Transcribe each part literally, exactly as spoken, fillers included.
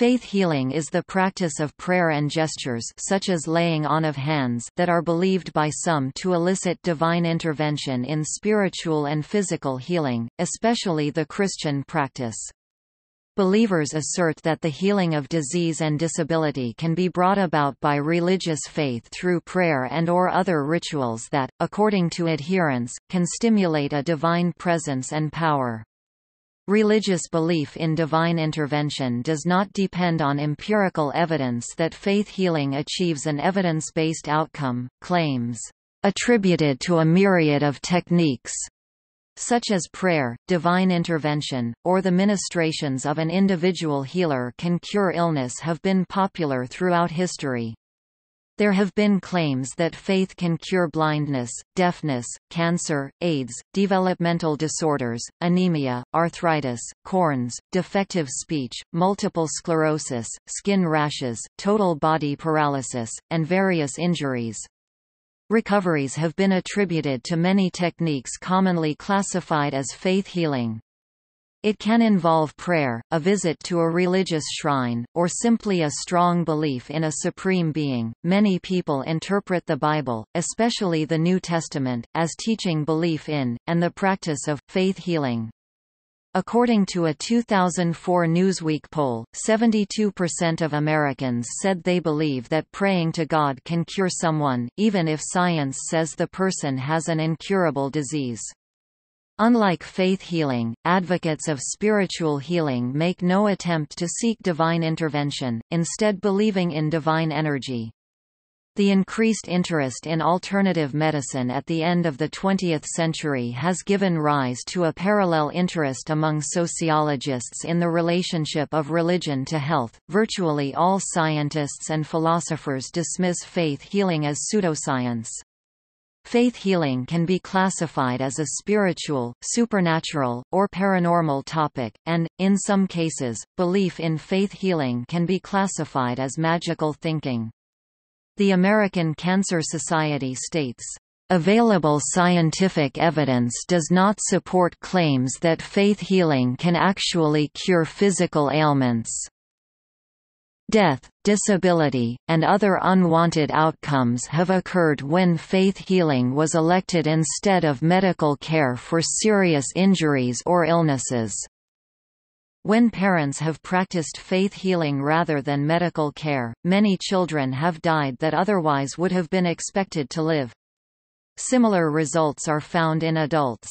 Faith healing is the practice of prayer and gestures such as laying on of hands that are believed by some to elicit divine intervention in spiritual and physical healing, especially the Christian practice. Believers assert that the healing of disease and disability can be brought about by religious faith through prayer and or other rituals that, according to adherents, can stimulate a divine presence and power. Religious belief in divine intervention does not depend on empirical evidence that faith healing achieves an evidence-based outcome. Claims attributed to a myriad of techniques, such as prayer, divine intervention, or the ministrations of an individual healer can cure illness, have been popular throughout history. There have been claims that faith can cure blindness, deafness, cancer, AIDS, developmental disorders, anemia, arthritis, corns, defective speech, multiple sclerosis, skin rashes, total body paralysis, and various injuries. Recoveries have been attributed to many techniques commonly classified as faith healing. It can involve prayer, a visit to a religious shrine, or simply a strong belief in a supreme being. Many people interpret the Bible, especially the New Testament, as teaching belief in, and the practice of, faith healing. According to a two thousand four Newsweek poll, seventy-two percent of Americans said they believe that praying to God can cure someone, even if science says the person has an incurable disease. Unlike faith healing, advocates of spiritual healing make no attempt to seek divine intervention, instead believing in divine energy. The increased interest in alternative medicine at the end of the twentieth century has given rise to a parallel interest among sociologists in the relationship of religion to health. Virtually all scientists and philosophers dismiss faith healing as pseudoscience. Faith healing can be classified as a spiritual, supernatural, or paranormal topic, and, in some cases, belief in faith healing can be classified as magical thinking. The American Cancer Society states, "Available scientific evidence does not support claims that faith healing can actually cure physical ailments. Death, disability, and other unwanted outcomes have occurred when faith healing was elected instead of medical care for serious injuries or illnesses." When parents have practiced faith healing rather than medical care, many children have died that otherwise would have been expected to live. Similar results are found in adults.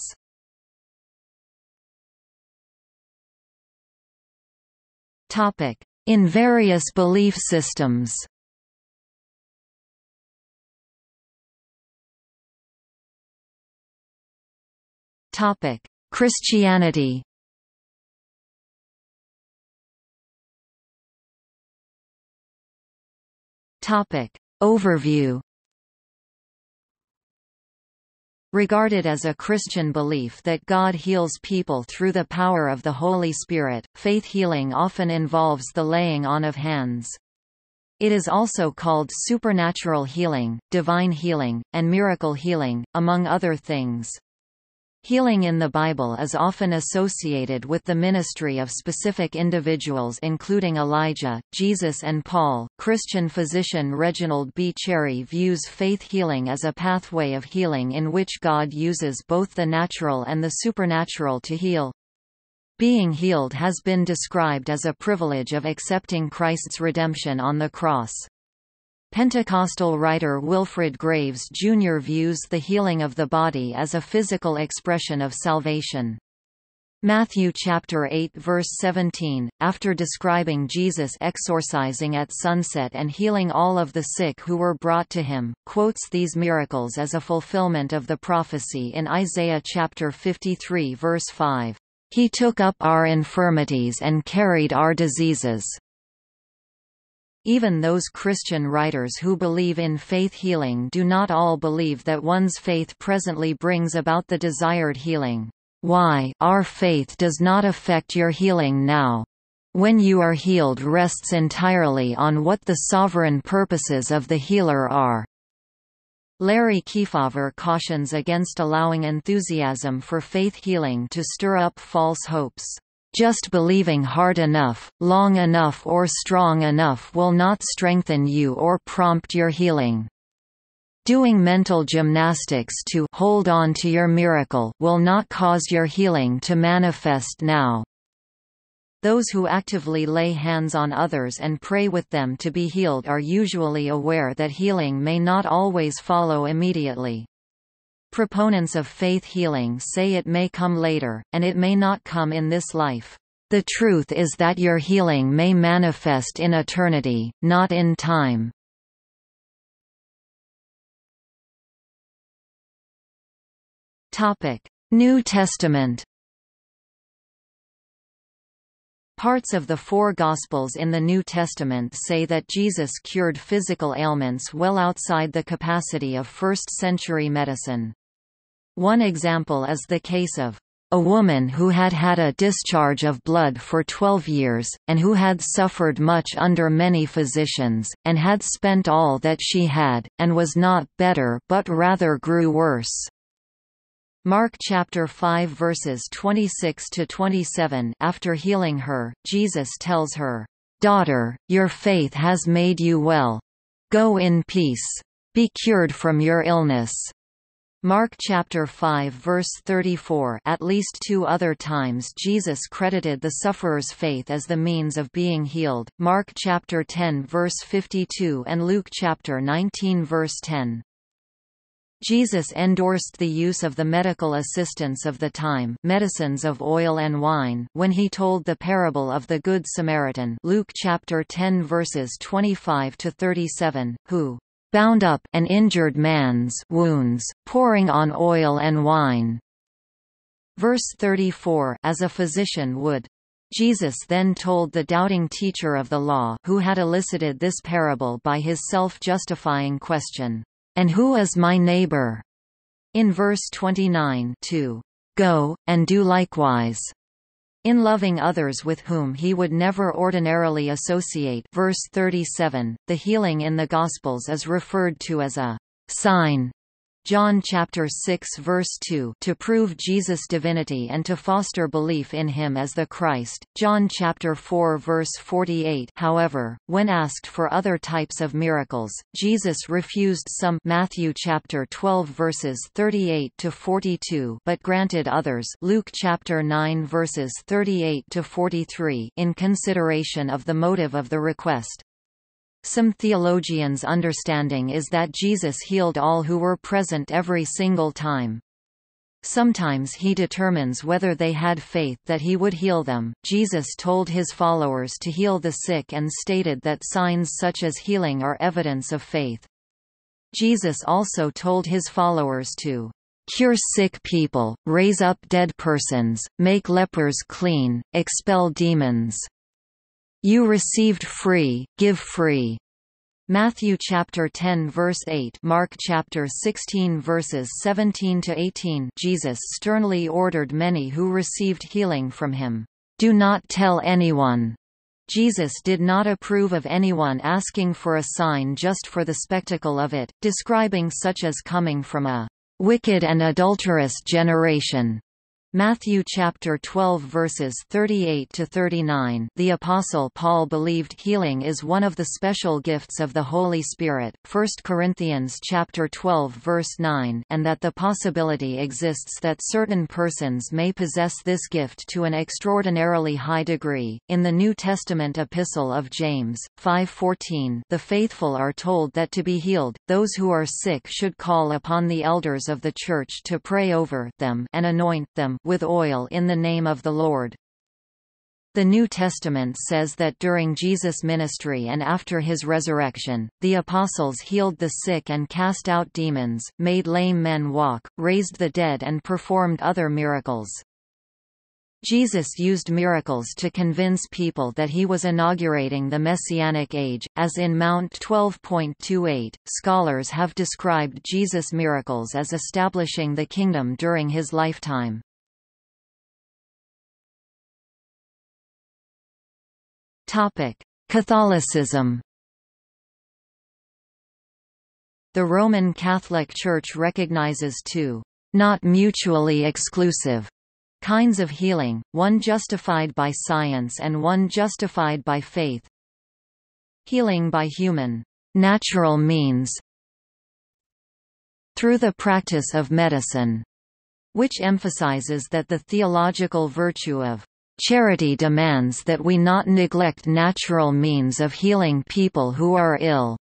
Topic: In various belief systems. Topic: Christianity. Topic. Overview. Regarded as a Christian belief that God heals people through the power of the Holy Spirit, faith healing often involves the laying on of hands. It is also called supernatural healing, divine healing, and miracle healing, among other things. Healing in the Bible is often associated with the ministry of specific individuals, including Elijah, Jesus, and Paul. Christian physician Reginald B. Cherry views faith healing as a pathway of healing in which God uses both the natural and the supernatural to heal. Being healed has been described as a privilege of accepting Christ's redemption on the cross. Pentecostal writer Wilfred Graves Junior views the healing of the body as a physical expression of salvation. Matthew chapter eight verse seventeen, after describing Jesus exorcising at sunset and healing all of the sick who were brought to him, quotes these miracles as a fulfillment of the prophecy in Isaiah chapter fifty-three verse five, "He took up our infirmities and carried our diseases." Even those Christian writers who believe in faith healing do not all believe that one's faith presently brings about the desired healing. Why, our faith does not affect your healing now. When you are healed rests entirely on what the sovereign purposes of the healer are. Larry Kefauver cautions against allowing enthusiasm for faith healing to stir up false hopes. Just believing hard enough, long enough or strong enough will not strengthen you or prompt your healing. Doing mental gymnastics to hold on to your miracle will not cause your healing to manifest now. Those who actively lay hands on others and pray with them to be healed are usually aware that healing may not always follow immediately. Proponents of faith healing say it may come later, and it may not come in this life. The truth is that your healing may manifest in eternity, not in time. Topic: New Testament. Parts of the four Gospels in the New Testament say that Jesus cured physical ailments well outside the capacity of first-century medicine. One example is the case of a woman who had had a discharge of blood for twelve years, and who had suffered much under many physicians, and had spent all that she had, and was not better but rather grew worse. Mark chapter five verses twenty-six to twenty-seven. After healing her, Jesus tells her, "Daughter, your faith has made you well. Go in peace. Be cured from your illness." Mark chapter five verse thirty-four. At least two other times Jesus credited the sufferer's faith as the means of being healed. Mark chapter ten verse fifty-two and Luke chapter nineteen verse ten. Jesus endorsed the use of the medical assistance of the time, medicines of oil and wine, when he told the parable of the Good Samaritan, Luke chapter ten verses twenty-five to thirty-seven, who bound up an injured man's wounds, pouring on oil and wine. Verse thirty-four, as a physician would. Jesus then told the doubting teacher of the law, who had elicited this parable by his self-justifying question, "And who is my neighbor?" in verse twenty-nine, to "Go, and do likewise," in loving others with whom he would never ordinarily associate. Verse thirty-seven, the healing in the Gospels is referred to as a sign. John chapter six verse two, to prove Jesus' divinity and to foster belief in him as the Christ. John chapter four verse forty-eight. However, when asked for other types of miracles, Jesus refused some. Matthew chapter twelve verses thirty-eight to forty-two, but granted others. Luke chapter nine verses thirty-eight to forty-three, in consideration of the motive of the request. Some theologians' understanding is that Jesus healed all who were present every single time. Sometimes he determines whether they had faith that he would heal them. Jesus told his followers to heal the sick and stated that signs such as healing are evidence of faith. Jesus also told his followers to cure sick people, raise up dead persons, make lepers clean, expel demons. "You received free, give free." Matthew chapter ten verse eight, Mark chapter sixteen verses seventeen to eighteen. Jesus sternly ordered many who received healing from him, "Do not tell anyone." Jesus did not approve of anyone asking for a sign just for the spectacle of it, describing such as coming from a wicked and adulterous generation. Matthew chapter twelve verses thirty-eight to thirty-nine. The Apostle Paul believed healing is one of the special gifts of the Holy Spirit, First Corinthians chapter twelve verse nine, and that the possibility exists that certain persons may possess this gift to an extraordinarily high degree. In the New Testament epistle of James five fourteen, the faithful are told that to be healed, those who are sick should call upon the elders of the church to pray over them and anoint them with oil in the name of the Lord. The New Testament says that during Jesus' ministry and after his resurrection, the apostles healed the sick and cast out demons, made lame men walk, raised the dead and performed other miracles. Jesus used miracles to convince people that he was inaugurating the Messianic Age, as in Mount twelve twenty-eight. Scholars have described Jesus' miracles as establishing the kingdom during his lifetime. Catholicism. The Roman Catholic Church recognizes two, not mutually exclusive, kinds of healing, one justified by science and one justified by faith. Healing by human, natural means, through the practice of medicine, which emphasizes that the theological virtue of charity demands that we not neglect natural means of healing people who are ill,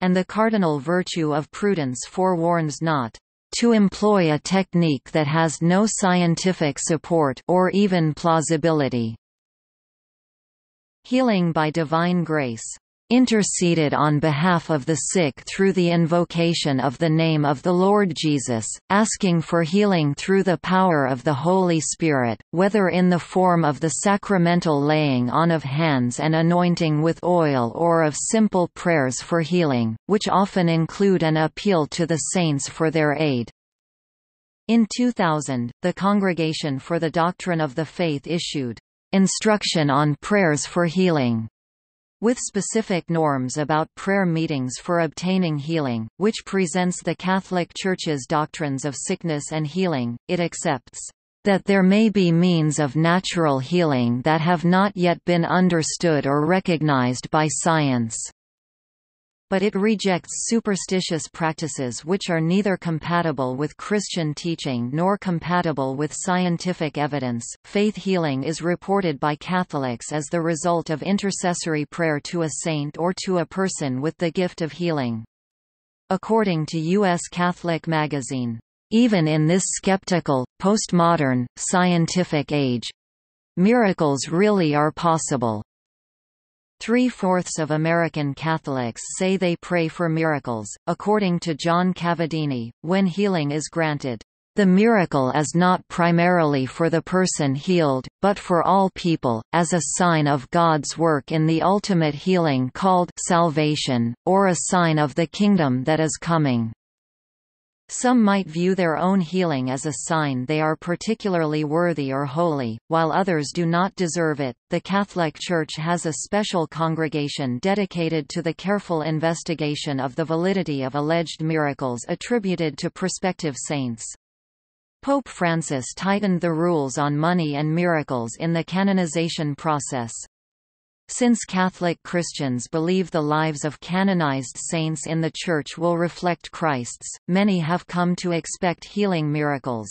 and the cardinal virtue of prudence forewarns not to employ a technique that has no scientific support or even plausibility. Healing by divine grace, interceded on behalf of the sick through the invocation of the name of the Lord Jesus, asking for healing through the power of the Holy Spirit, whether in the form of the sacramental laying on of hands and anointing with oil or of simple prayers for healing, which often include an appeal to the saints for their aid. In two thousand, the Congregation for the Doctrine of the Faith issued "Instruction on Prayers for Healing," with specific norms about prayer meetings for obtaining healing, which presents the Catholic Church's doctrines of sickness and healing. It accepts that there may be means of natural healing that have not yet been understood or recognized by science. But it rejects superstitious practices which are neither compatible with Christian teaching nor compatible with scientific evidence. Faith healing is reported by Catholics as the result of intercessory prayer to a saint or to a person with the gift of healing. According to U S Catholic magazine, "Even in this skeptical, postmodern, scientific age, miracles really are possible." Three-fourths of American Catholics say they pray for miracles. According to John Cavadini, when healing is granted, "The miracle is not primarily for the person healed, but for all people, as a sign of God's work in the ultimate healing called salvation, or a sign of the kingdom that is coming." Some might view their own healing as a sign they are particularly worthy or holy, while others do not deserve it. The Catholic Church has a special congregation dedicated to the careful investigation of the validity of alleged miracles attributed to prospective saints. Pope Francis tightened the rules on money and miracles in the canonization process. Since Catholic Christians believe the lives of canonized saints in the Church will reflect Christ's, many have come to expect healing miracles.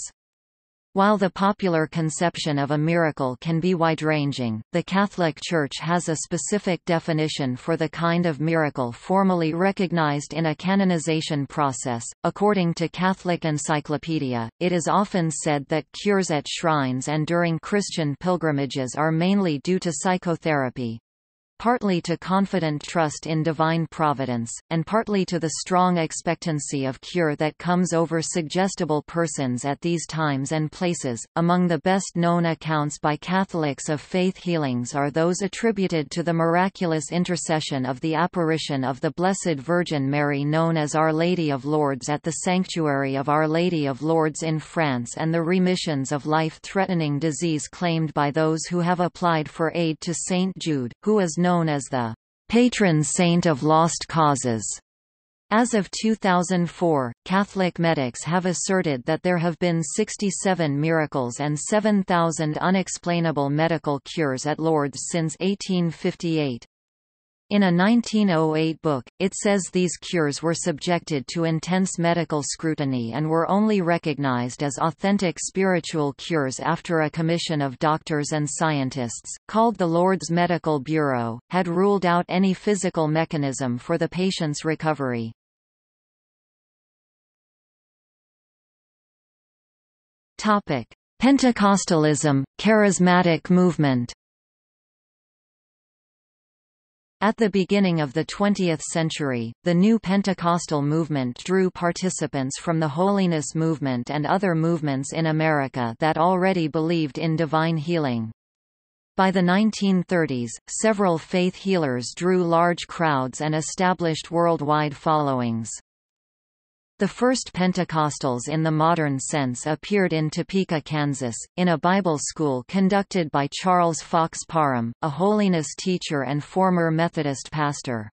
While the popular conception of a miracle can be wide-ranging, the Catholic Church has a specific definition for the kind of miracle formally recognized in a canonization process. According to Catholic Encyclopedia, it is often said that cures at shrines and during Christian pilgrimages are mainly due to psychotherapy, partly to confident trust in divine providence, and partly to the strong expectancy of cure that comes over suggestible persons at these times and places. Among the best known accounts by Catholics of faith healings are those attributed to the miraculous intercession of the apparition of the Blessed Virgin Mary known as Our Lady of Lourdes at the sanctuary of Our Lady of Lourdes in France, and the remissions of life-threatening disease claimed by those who have applied for aid to Saint Jude, who is known known as the patron saint of lost causes. As of two thousand four, Catholic medics have asserted that there have been sixty-seven miracles and seven thousand unexplainable medical cures at Lourdes since eighteen fifty-eight. In a nineteen oh eight book, it says these cures were subjected to intense medical scrutiny and were only recognized as authentic spiritual cures after a commission of doctors and scientists, called the Lourdes Medical Bureau, had ruled out any physical mechanism for the patient's recovery. Topic: Pentecostalism, Charismatic movement. At the beginning of the twentieth century, the new Pentecostal movement drew participants from the Holiness Movement and other movements in America that already believed in divine healing. By the nineteen thirties, several faith healers drew large crowds and established worldwide followings. The first Pentecostals in the modern sense appeared in Topeka, Kansas, in a Bible school conducted by Charles Fox Parham, a holiness teacher and former Methodist pastor.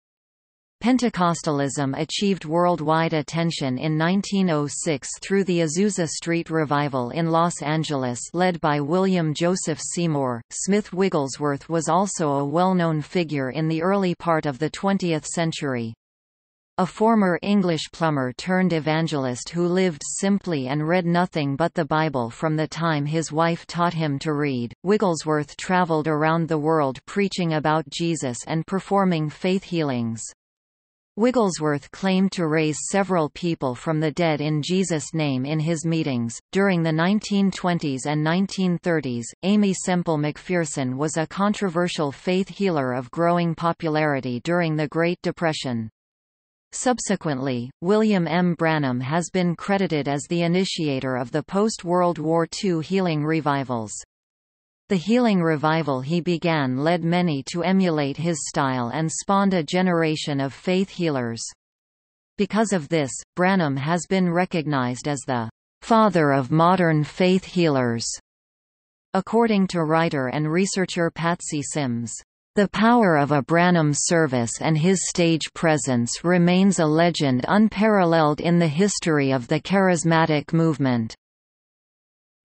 Pentecostalism achieved worldwide attention in nineteen oh six through the Azusa Street Revival in Los Angeles led by William Joseph Seymour. Smith Wigglesworth was also a well-known figure in the early part of the twentieth century. A former English plumber turned evangelist who lived simply and read nothing but the Bible from the time his wife taught him to read, Wigglesworth traveled around the world preaching about Jesus and performing faith healings. Wigglesworth claimed to raise several people from the dead in Jesus' name in his meetings. During the nineteen twenties and nineteen thirties, Amy Semple McPherson was a controversial faith healer of growing popularity during the Great Depression. Subsequently, William M. Branham has been credited as the initiator of the post-World War Two healing revivals. The healing revival he began led many to emulate his style and spawned a generation of faith healers. Because of this, Branham has been recognized as the "father of modern faith healers." According to writer and researcher Patsy Sims, the power of a Branham service and his stage presence remains a legend unparalleled in the history of the Charismatic movement.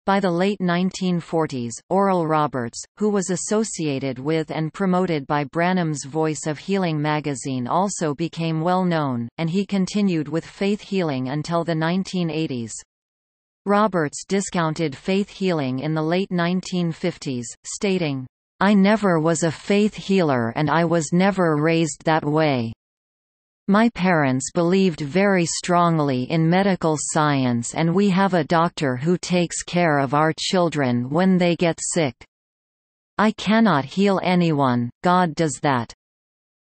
By the late nineteen forties, Oral Roberts, who was associated with and promoted by Branham's Voice of Healing magazine, also became well known, and he continued with faith healing until the nineteen eighties. Roberts discounted faith healing in the late nineteen fifties, stating, "I never was a faith healer and I was never raised that way. My parents believed very strongly in medical science and we have a doctor who takes care of our children when they get sick. I cannot heal anyone, God does that."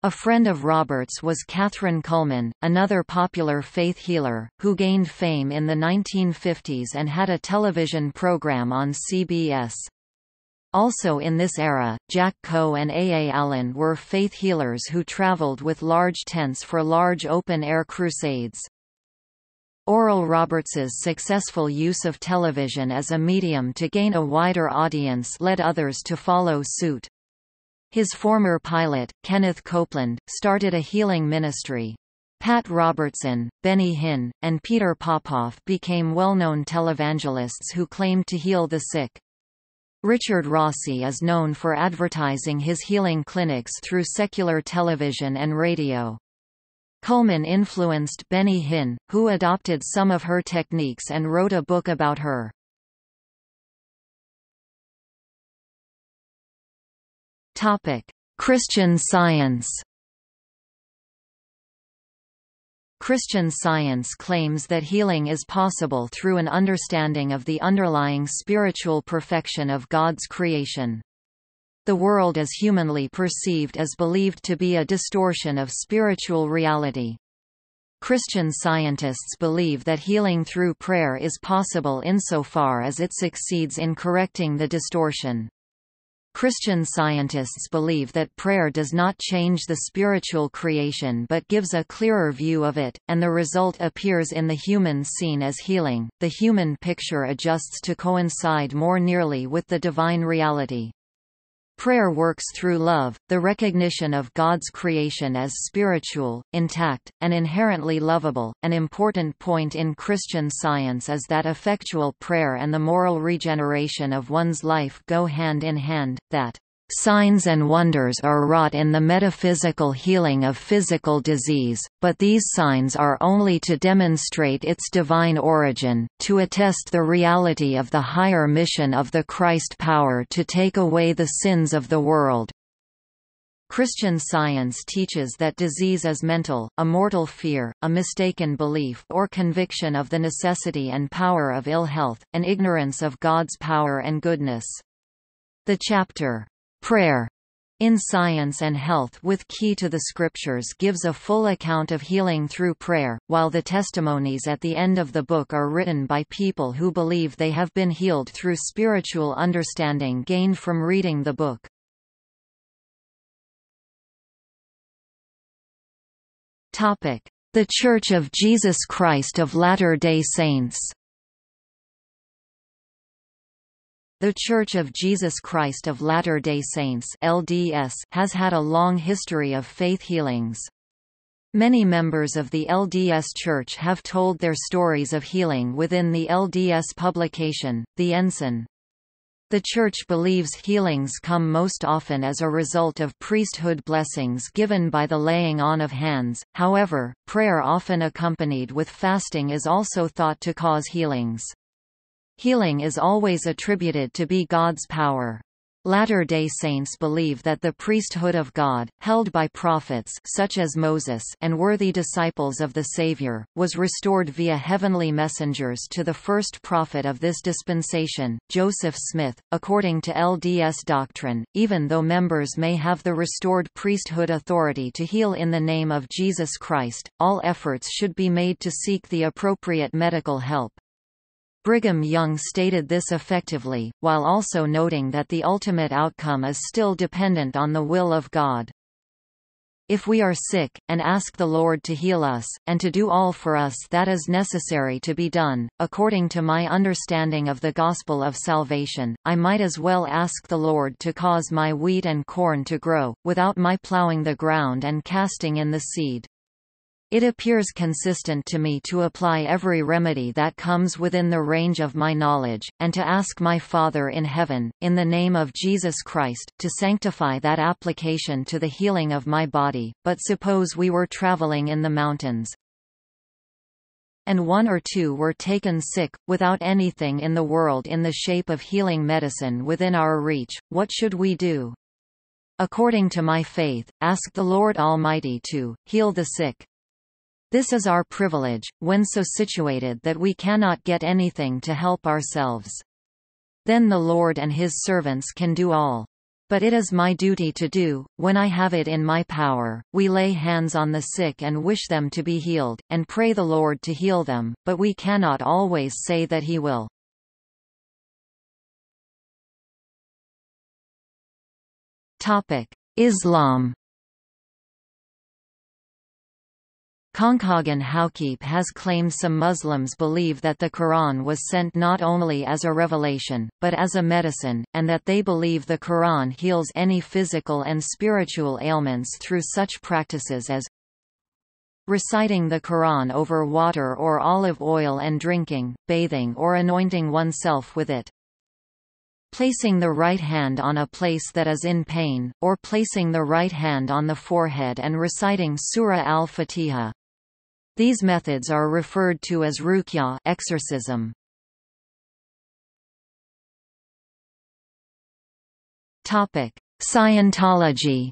A friend of Roberts was Kathryn Kuhlman, another popular faith healer, who gained fame in the nineteen fifties and had a television program on C B S. Also in this era, Jack Coe and A A Allen were faith healers who traveled with large tents for large open-air crusades. Oral Roberts's successful use of television as a medium to gain a wider audience led others to follow suit. His former pilot, Kenneth Copeland, started a healing ministry. Pat Robertson, Benny Hinn, and Peter Popoff became well-known televangelists who claimed to heal the sick. Richard Rossi is known for advertising his healing clinics through secular television and radio. Coleman influenced Benny Hinn, who adopted some of her techniques and wrote a book about her. Topic: Christian Science. Christian Science claims that healing is possible through an understanding of the underlying spiritual perfection of God's creation. The world as humanly perceived is believed to be a distortion of spiritual reality. Christian scientists believe that healing through prayer is possible insofar as it succeeds in correcting the distortion. Christian scientists believe that prayer does not change the spiritual creation but gives a clearer view of it, and the result appears in the human scene as healing. The human picture adjusts to coincide more nearly with the divine reality. Prayer works through love, the recognition of God's creation as spiritual, intact, and inherently lovable. An important point in Christian Science is that effectual prayer and the moral regeneration of one's life go hand in hand, that signs and wonders are wrought in the metaphysical healing of physical disease, but these signs are only to demonstrate its divine origin, to attest the reality of the higher mission of the Christ power to take away the sins of the world. Christian Science teaches that disease is mental, a mortal fear, a mistaken belief or conviction of the necessity and power of ill health, an ignorance of God's power and goodness. The chapter Prayer in Science and Health with Key to the Scriptures gives a full account of healing through prayer, while the testimonies at the end of the book are written by people who believe they have been healed through spiritual understanding gained from reading the book. The Church of Jesus Christ of Latter-day Saints. The Church of Jesus Christ of Latter-day Saints (L D S) has had a long history of faith healings. Many members of the L D S Church have told their stories of healing within the L D S publication, The Ensign. The Church believes healings come most often as a result of priesthood blessings given by the laying on of hands, however, prayer often accompanied with fasting is also thought to cause healings. Healing is always attributed to be God's power. Latter-day Saints believe that the priesthood of God, held by prophets such as Moses and worthy disciples of the Savior, was restored via heavenly messengers to the first prophet of this dispensation, Joseph Smith. According to L D S doctrine, even though members may have the restored priesthood authority to heal in the name of Jesus Christ, all efforts should be made to seek the appropriate medical help. Brigham Young stated this effectively, while also noting that the ultimate outcome is still dependent on the will of God. If we are sick, and ask the Lord to heal us, and to do all for us that is necessary to be done, according to my understanding of the gospel of salvation, I might as well ask the Lord to cause my wheat and corn to grow, without my plowing the ground and casting in the seed. It appears consistent to me to apply every remedy that comes within the range of my knowledge, and to ask my Father in heaven, in the name of Jesus Christ, to sanctify that application to the healing of my body. But suppose we were traveling in the mountains, and one or two were taken sick, without anything in the world in the shape of healing medicine within our reach, what should we do? According to my faith, ask the Lord Almighty to heal the sick. This is our privilege, when so situated that we cannot get anything to help ourselves. Then the Lord and His servants can do all. But it is my duty to do, when I have it in my power, we lay hands on the sick and wish them to be healed, and pray the Lord to heal them, but we cannot always say that He will. Topic: Islam. Konkhagen Haukip has claimed some Muslims believe that the Quran was sent not only as a revelation, but as a medicine, and that they believe the Quran heals any physical and spiritual ailments through such practices as reciting the Quran over water or olive oil and drinking, bathing or anointing oneself with it, placing the right hand on a place that is in pain, or placing the right hand on the forehead and reciting Surah Al-Fatiha. These methods are referred to as ruqya, exorcism. Topic: Scientology.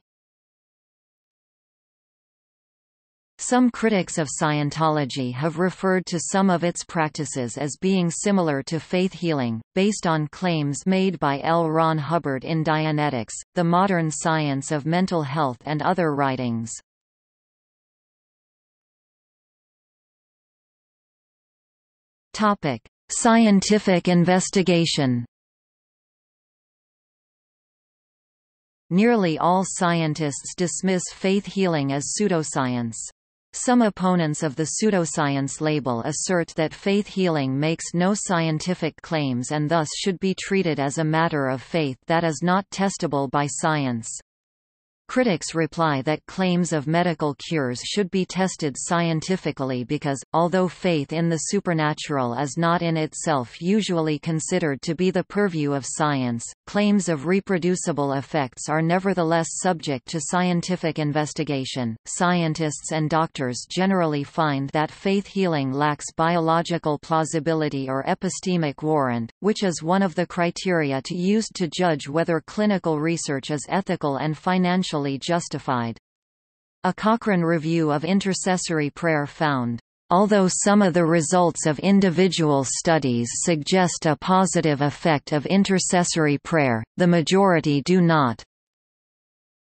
Some critics of Scientology have referred to some of its practices as being similar to faith healing, based on claims made by L. Ron Hubbard in Dianetics, The Modern Science of Mental Health and other writings. Topic: Scientific investigation. Nearly all scientists dismiss faith healing as pseudoscience. Some opponents of the pseudoscience label assert that faith healing makes no scientific claims and thus should be treated as a matter of faith that is not testable by science. Critics reply that claims of medical cures should be tested scientifically because, although faith in the supernatural is not in itself usually considered to be the purview of science, claims of reproducible effects are nevertheless subject to scientific investigation. Scientists and doctors generally find that faith healing lacks biological plausibility or epistemic warrant, which is one of the criteria to use to judge whether clinical research is ethical and financially justified. A Cochrane review of intercessory prayer found, "Although some of the results of individual studies suggest a positive effect of intercessory prayer, the majority do not."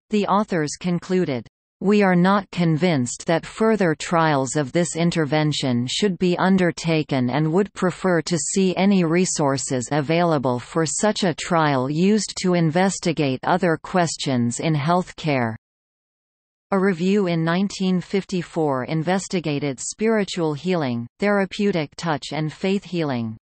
The authors concluded, "We are not convinced that further trials of this intervention should be undertaken and would prefer to see any resources available for such a trial used to investigate other questions in health care." A review in nineteen fifty-four investigated spiritual healing, therapeutic touch and faith healing.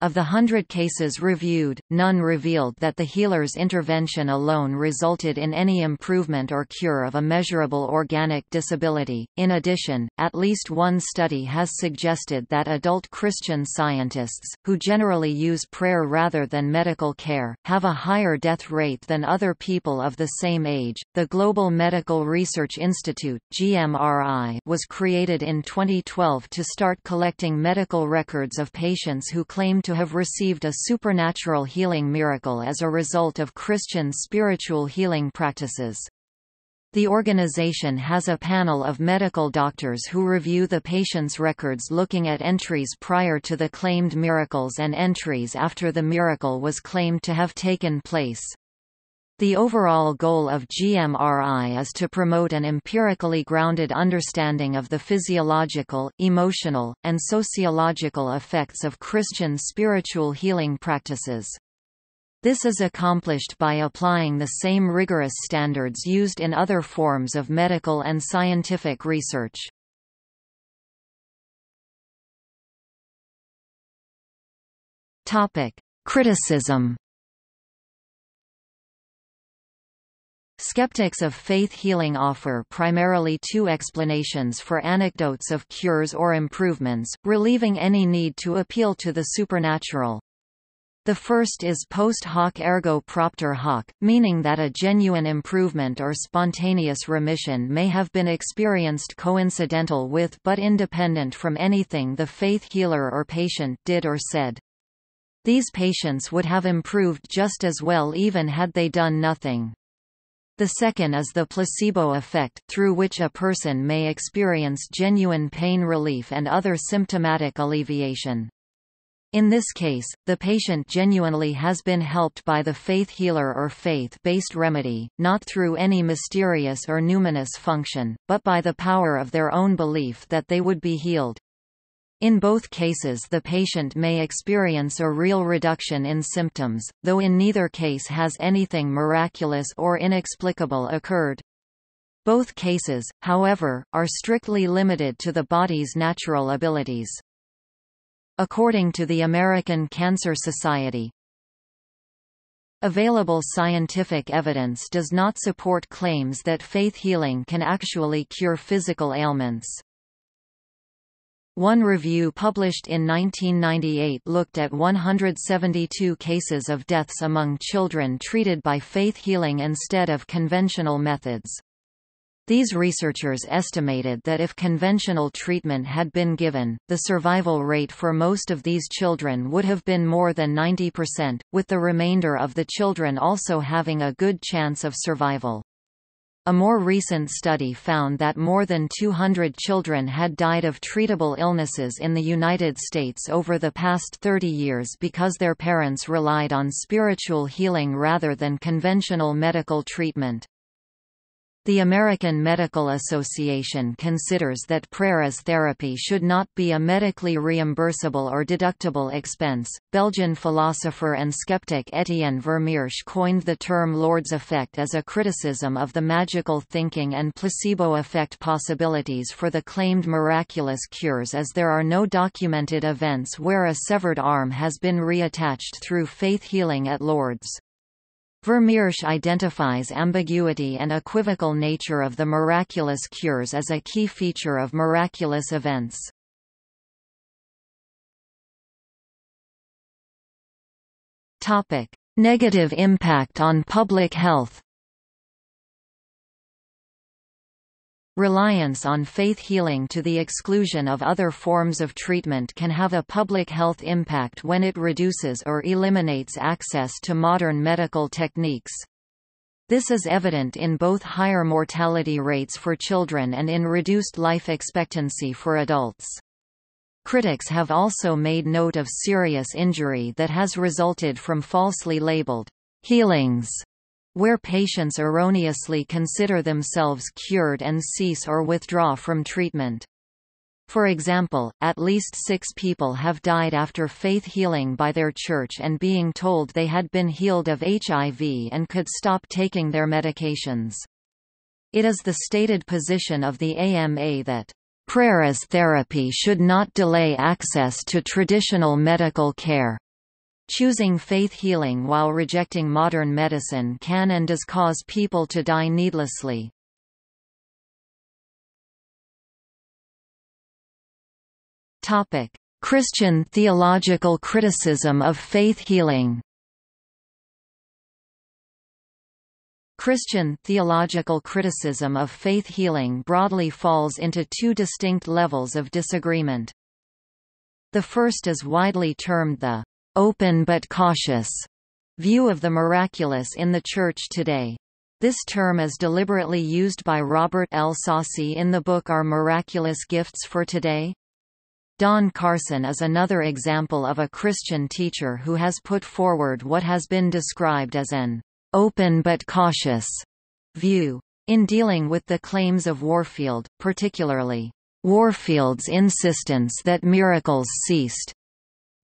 Of the hundred cases reviewed, none revealed that the healer's intervention alone resulted in any improvement or cure of a measurable organic disability. In addition, at least one study has suggested that adult Christian Scientists, who generally use prayer rather than medical care, have a higher death rate than other people of the same age. The Global Medical Research Institute (G M R I) was created in twenty twelve to start collecting medical records of patients who claim to to have received a supernatural healing miracle as a result of Christian spiritual healing practices. The organization has a panel of medical doctors who review the patient's records, looking at entries prior to the claimed miracles and entries after the miracle was claimed to have taken place. The overall goal of G M R I is to promote an empirically grounded understanding of the physiological, emotional, and sociological effects of Christian spiritual healing practices. This is accomplished by applying the same rigorous standards used in other forms of medical and scientific research. Topic: Criticism. Skeptics of faith healing offer primarily two explanations for anecdotes of cures or improvements, relieving any need to appeal to the supernatural. The first is post hoc ergo propter hoc, meaning that a genuine improvement or spontaneous remission may have been experienced coincidental with but independent from anything the faith healer or patient did or said. These patients would have improved just as well even had they done nothing. The second is the placebo effect, through which a person may experience genuine pain relief and other symptomatic alleviation. In this case, the patient genuinely has been helped by the faith healer or faith-based remedy, not through any mysterious or numinous function, but by the power of their own belief that they would be healed. In both cases the patient may experience a real reduction in symptoms, though in neither case has anything miraculous or inexplicable occurred. Both cases, however, are strictly limited to the body's natural abilities. According to the American Cancer Society, available scientific evidence does not support claims that faith healing can actually cure physical ailments. One review published in nineteen ninety-eight looked at one hundred seventy-two cases of deaths among children treated by faith healing instead of conventional methods. These researchers estimated that if conventional treatment had been given, the survival rate for most of these children would have been more than ninety percent, with the remainder of the children also having a good chance of survival. A more recent study found that more than two hundred children had died of treatable illnesses in the United States over the past thirty years because their parents relied on spiritual healing rather than conventional medical treatment. The American Medical Association considers that prayer as therapy should not be a medically reimbursable or deductible expense. Belgian philosopher and skeptic Etienne Vermeersch coined the term Lord's effect as a criticism of the magical thinking and placebo effect possibilities for the claimed miraculous cures, as there are no documented events where a severed arm has been reattached through faith healing at Lourdes. Vermeersch identifies ambiguity and equivocal nature of the miraculous cures as a key feature of miraculous events. Topic: Negative impact on public health. Reliance on faith healing to the exclusion of other forms of treatment can have a public health impact when it reduces or eliminates access to modern medical techniques. This is evident in both higher mortality rates for children and in reduced life expectancy for adults. Critics have also made note of serious injury that has resulted from falsely labeled healings, where patients erroneously consider themselves cured and cease or withdraw from treatment. For example, at least six people have died after faith healing by their church and being told they had been healed of H I V and could stop taking their medications. It is the stated position of the A M A that prayer as therapy should not delay access to traditional medical care. Choosing faith healing while rejecting modern medicine can and does cause people to die needlessly. Topic: Christian theological criticism of faith healing. Christian theological criticism of faith healing broadly falls into two distinct levels of disagreement. The first is widely termed the open but cautious view of the miraculous in the Church today. This term is deliberately used by Robert L. Saucy in the book Are Miraculous Gifts for Today? Don Carson is another example of a Christian teacher who has put forward what has been described as an open but cautious view. In dealing with the claims of Warfield, particularly Warfield's insistence that miracles ceased,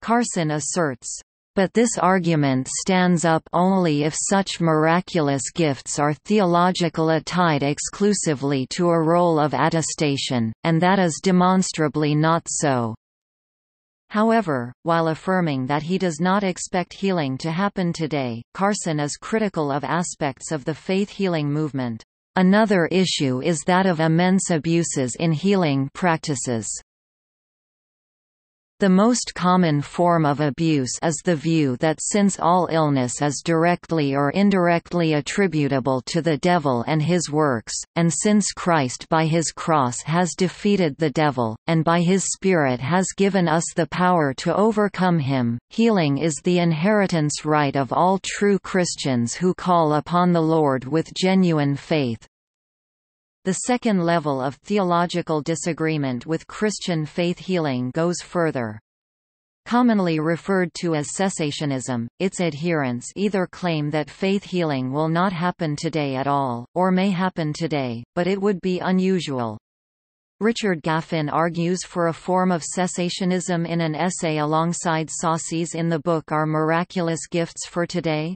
Carson asserts, "But this argument stands up only if such miraculous gifts are theologically tied exclusively to a role of attestation, and that is demonstrably not so." However, while affirming that he does not expect healing to happen today, Carson is critical of aspects of the faith healing movement. Another issue is that of immense abuses in healing practices. The most common form of abuse is the view that since all illness is directly or indirectly attributable to the devil and his works, and since Christ by his cross has defeated the devil, and by his Spirit has given us the power to overcome him, healing is the inheritance right of all true Christians who call upon the Lord with genuine faith. The second level of theological disagreement with Christian faith healing goes further. Commonly referred to as cessationism, its adherents either claim that faith healing will not happen today at all, or may happen today, but it would be unusual. Richard Gaffin argues for a form of cessationism in an essay alongside Saucy's in the book Are Miraculous Gifts for Today?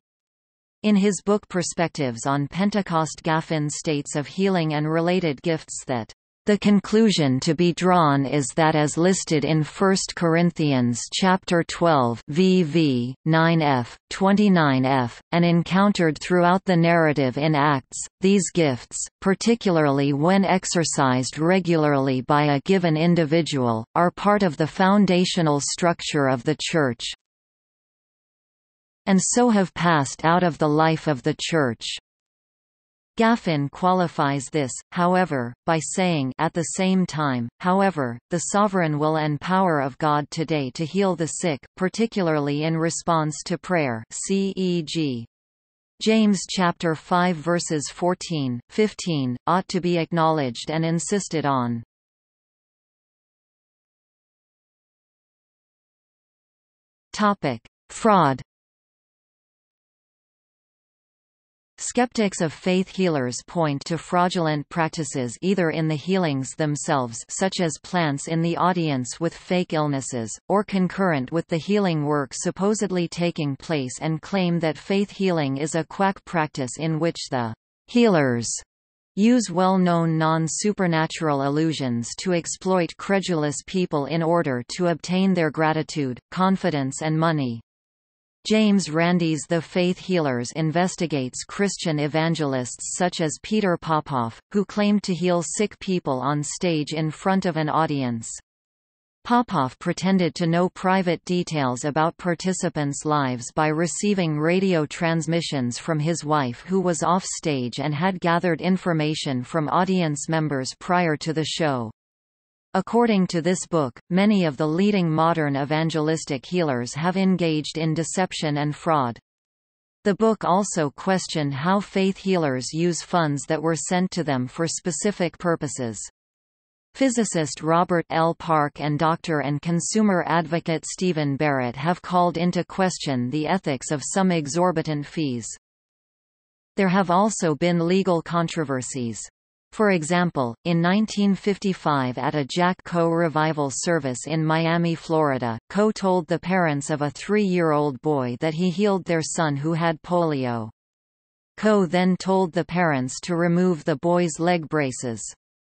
In his book Perspectives on Pentecost, Gaffin states of healing and related gifts that, "The conclusion to be drawn is that as listed in First Corinthians chapter twelve, verses nine f, twenty-nine f, and encountered throughout the narrative in Acts, these gifts, particularly when exercised regularly by a given individual, are part of the foundational structure of the Church, and so have passed out of the life of the Church." Gaffin qualifies this, however, by saying, at the same time, however, the sovereign will and power of God today to heal the sick, particularly in response to prayer, C E G James chapter five verses fourteen, fifteen, ought to be acknowledged and insisted on. Topic: Fraud. Skeptics of faith healers point to fraudulent practices either in the healings themselves, such as plants in the audience with fake illnesses, or concurrent with the healing work supposedly taking place, and claim that faith healing is a quack practice in which the healers use well-known non-supernatural illusions to exploit credulous people in order to obtain their gratitude, confidence and money. James Randi's The Faith Healers investigates Christian evangelists such as Peter Popoff, who claimed to heal sick people on stage in front of an audience. Popoff pretended to know private details about participants' lives by receiving radio transmissions from his wife, who was off stage and had gathered information from audience members prior to the show. According to this book, many of the leading modern evangelistic healers have engaged in deception and fraud. The book also questioned how faith healers use funds that were sent to them for specific purposes. Physicist Robert L. Park and doctor and consumer advocate Stephen Barrett have called into question the ethics of some exorbitant fees. There have also been legal controversies. For example, in nineteen fifty-five at a Jack Coe revival service in Miami, Florida, Coe told the parents of a three-year-old boy that he healed their son who had polio. Coe then told the parents to remove the boy's leg braces.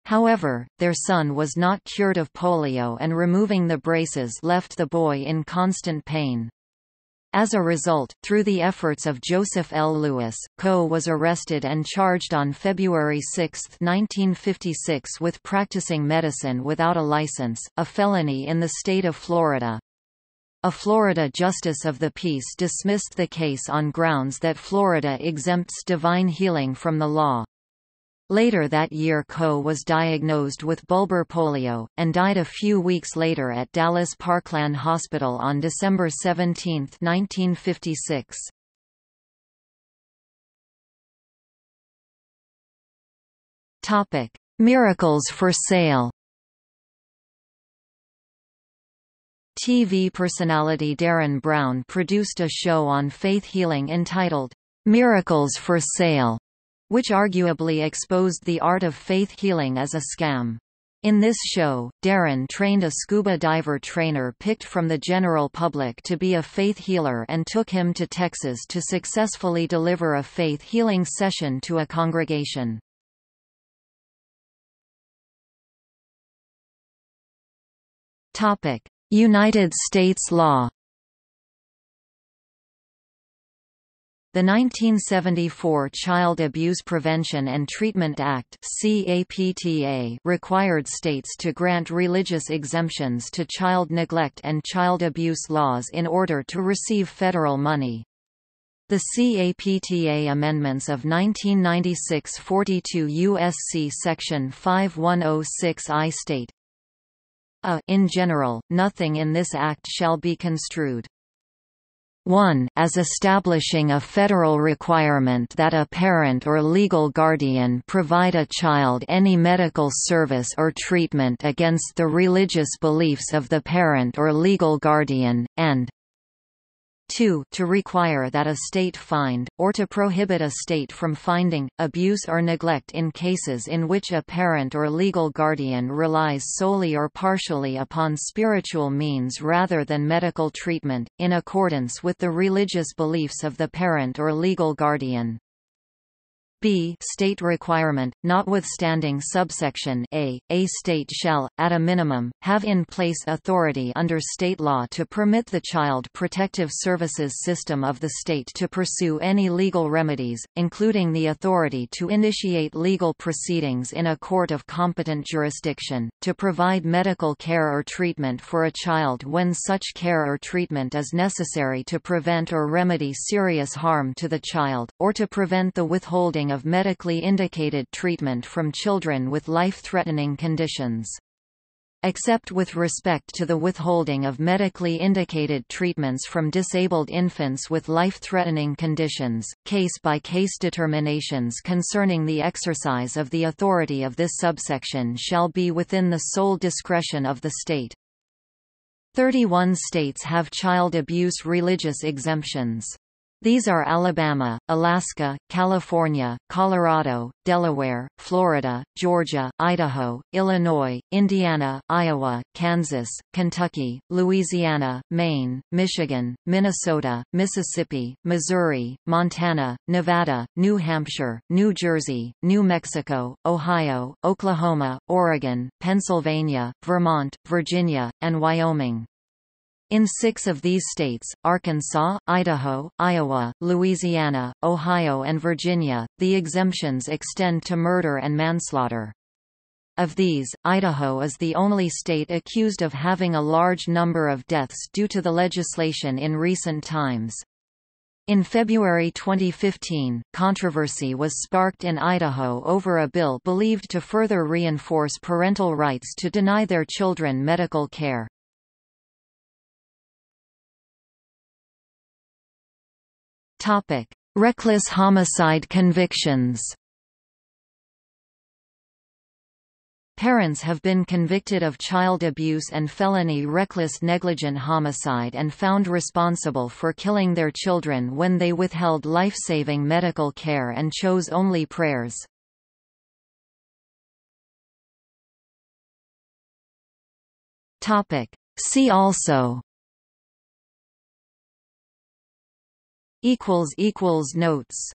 However, their son was not cured of polio, and removing the braces left the boy in constant pain. As a result, through the efforts of Joseph L. Lewis, Coe was arrested and charged on February sixth, nineteen fifty-six with practicing medicine without a license, a felony in the state of Florida. A Florida justice of the peace dismissed the case on grounds that Florida exempts divine healing from the law. Later that year, Coe was diagnosed with bulbar polio, and died a few weeks later at Dallas Parkland Hospital on December seventeenth, nineteen fifty-six. Topic: Miracles for sale. T V personality Derren Brown produced a show on faith healing entitled "Miracles for Sale," which arguably exposed the art of faith healing as a scam. In this show, Derren trained a scuba diver trainer picked from the general public to be a faith healer and took him to Texas to successfully deliver a faith healing session to a congregation. United States law. The nineteen seventy-four Child Abuse Prevention and Treatment Act (C A P T A) required states to grant religious exemptions to child neglect and child abuse laws in order to receive federal money. The C A P T A amendments of nineteen ninety-six forty-two U S C Section fifty-one oh six I state, "A. In general, nothing in this act shall be construed one as establishing a federal requirement that a parent or legal guardian provide a child any medical service or treatment against the religious beliefs of the parent or legal guardian," and two to require that a state find, or to prohibit a state from finding, abuse or neglect in cases in which a parent or legal guardian relies solely or partially upon spiritual means rather than medical treatment, in accordance with the religious beliefs of the parent or legal guardian. B. State requirement, notwithstanding subsection A, a state shall, at a minimum, have in place authority under state law to permit the Child Protective Services system of the state to pursue any legal remedies, including the authority to initiate legal proceedings in a court of competent jurisdiction, to provide medical care or treatment for a child when such care or treatment is necessary to prevent or remedy serious harm to the child, or to prevent the withholding of medically indicated treatment from children with life-threatening conditions. Except with respect to the withholding of medically indicated treatments from disabled infants with life-threatening conditions, case-by-case determinations concerning the exercise of the authority of this subsection shall be within the sole discretion of the state. thirty-one states have child abuse religious exemptions. These are Alabama, Alaska, California, Colorado, Delaware, Florida, Georgia, Idaho, Illinois, Indiana, Iowa, Kansas, Kentucky, Louisiana, Maine, Michigan, Minnesota, Mississippi, Missouri, Montana, Nevada, New Hampshire, New Jersey, New Mexico, Ohio, Oklahoma, Oregon, Pennsylvania, Vermont, Virginia, and Wyoming. In six of these states, Arkansas, Idaho, Iowa, Louisiana, Ohio and Virginia, the exemptions extend to murder and manslaughter. Of these, Idaho is the only state accused of having a large number of deaths due to the legislation in recent times. In February twenty fifteen, controversy was sparked in Idaho over a bill believed to further reinforce parental rights to deny their children medical care. Topic: Reckless homicide convictions. Parents have been convicted of child abuse and felony reckless negligent homicide and found responsible for killing their children when they withheld life-saving medical care and chose only prayers. Topic: See also. Notes